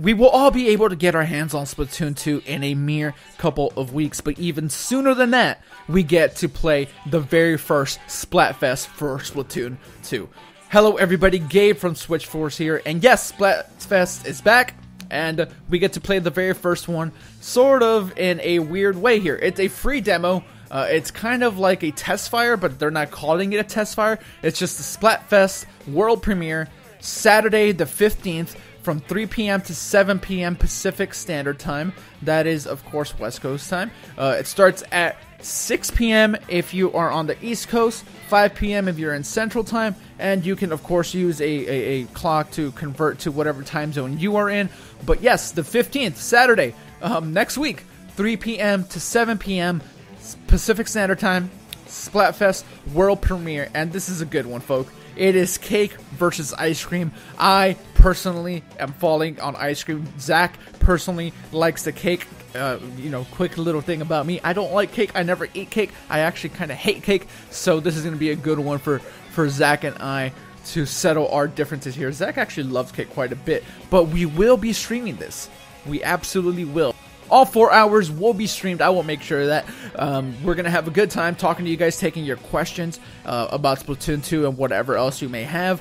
We will all be able to get our hands on Splatoon 2 in a mere couple of weeks, but even sooner than that, we get to play the very first Splatfest for Splatoon 2. Hello everybody, Gabe from Switch Force here, and yes, Splatfest is back, and we get to play the very first one, sort of in a weird way here. It's a free demo. It's kind of like a test fire, but they're not calling it a test fire. It's just the Splatfest world premiere, Saturday the 15th, from 3 PM to 7 PM Pacific Standard Time. That is, of course, West Coast time. It starts at 6 PM if you are on the East Coast, 5 PM if you're in Central Time, and you can, of course, use a clock to convert to whatever time zone you are in. But yes, the 15th, Saturday, next week, 3 PM to 7 PM Pacific Standard Time, Splatfest world premiere, and this is a good one, folks. It is cake versus ice cream. I personally am falling on ice cream. Zach personally likes the cake. You know, quick little thing about me, I don't like cake. I never eat cake. I actually kind of hate cake. So this is going to be a good one for Zach and I to settle our differences here. Zach actually loves cake quite a bit, but we will be streaming this. We absolutely will. All 4 hours will be streamed. I will make sure that we're going to have a good time talking to you guys, taking your questions about Splatoon 2 and whatever else you may have,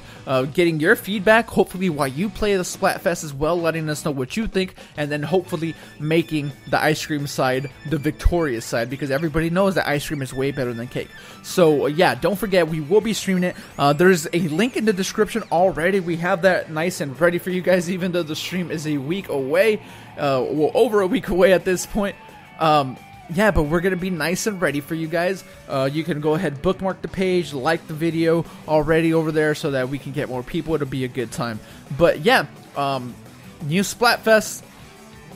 getting your feedback, hopefully while you play the Splatfest as well, letting us know what you think, and then hopefully making the ice cream side the victorious side, because everybody knows that ice cream is way better than cake. So yeah, don't forget, we will be streaming it. There's a link in the description already. We have that nice and ready for you guys, even though the stream is a week away. Well, over a week away at this point. Yeah, but we're gonna be nice and ready for you guys. You can go ahead, bookmark the page, like the video already over there so that we can get more people. It'll be a good time. But yeah, new Splatfest.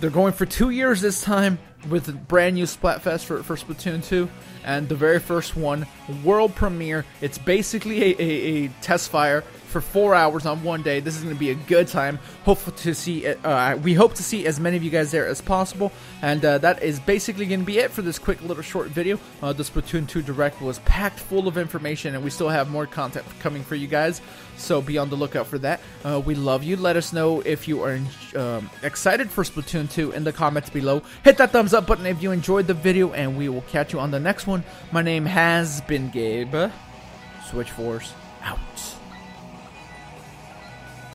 They're going for 2 years this time with a brand new Splatfest for Splatoon 2, and the very first one, world premiere. It's basically a test fire for 4 hours on one day. This is going to be a good time. Hopeful to see it. We hope to see as many of you guys there as possible. And that is basically going to be it for this quick little short video. The Splatoon 2 Direct was packed full of information, and we still have more content coming for you guys. So be on the lookout for that. We love you. Let us know if you are excited for Splatoon 2 in the comments below. Hit that thumbs up button if you enjoyed the video, and we will catch you on the next one. My name has been Gabe. Switch Force out.